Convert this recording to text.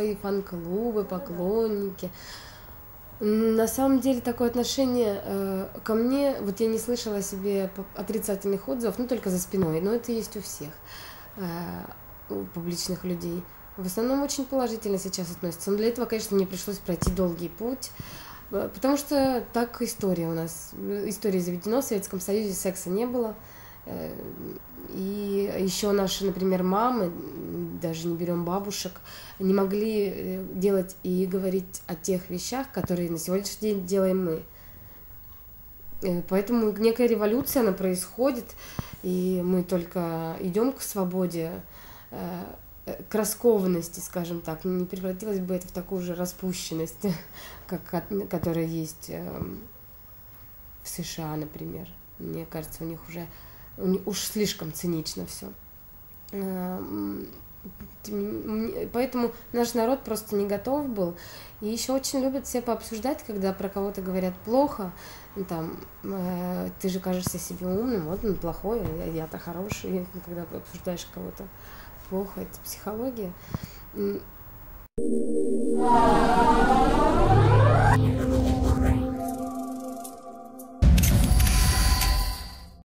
свои фан-клубы, поклонники. На самом деле такое отношение ко мне, вот я не слышала о себе отрицательных отзывов, ну только за спиной, но это есть у всех, у публичных людей. В основном очень положительно сейчас относятся, но для этого, конечно, мне пришлось пройти долгий путь, потому что так история у нас, история заведена, в Советском Союзе секса не было. И еще наши, например, мамы, даже не берем бабушек, не могли делать и говорить о тех вещах, которые на сегодняшний день делаем мы. Поэтому некая революция, она происходит, и мы только идем к свободе, к раскованности, скажем так. Не превратилось бы это в такую же распущенность, которая есть в США, например. Мне кажется, у них уже... Уж слишком цинично все. Поэтому наш народ просто не готов был. И еще очень любят все пообсуждать, когда про кого-то говорят плохо. Там, ты же кажешься себе умным, вот он плохой, а я-то хороший. Когда обсуждаешь кого-то плохо, это психология.